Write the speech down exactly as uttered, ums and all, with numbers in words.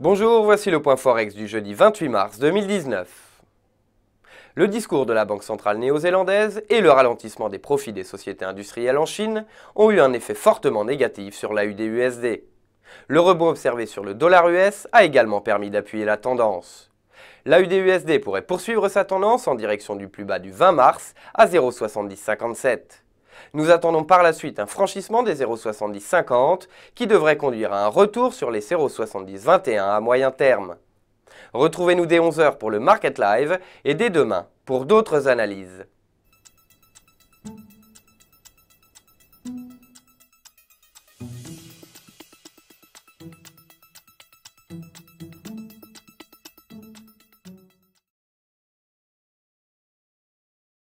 Bonjour, voici le point forex du jeudi vingt-huit mars deux mille dix-neuf. Le discours de la Banque centrale néo-zélandaise et le ralentissement des profits des sociétés industrielles en Chine ont eu un effet fortement négatif sur la U D U S D. Le rebond observé sur le dollar U S a également permis d'appuyer la tendance. La U D U S D pourrait poursuivre sa tendance en direction du plus bas du vingt mars à zéro virgule soixante-dix cinquante-sept. Nous attendons par la suite un franchissement des zéro virgule soixante-dix cinquante qui devrait conduire à un retour sur les zéro virgule soixante-dix vingt et un à moyen terme. Retrouvez-nous dès onze heures pour le Market Live et dès demain pour d'autres analyses.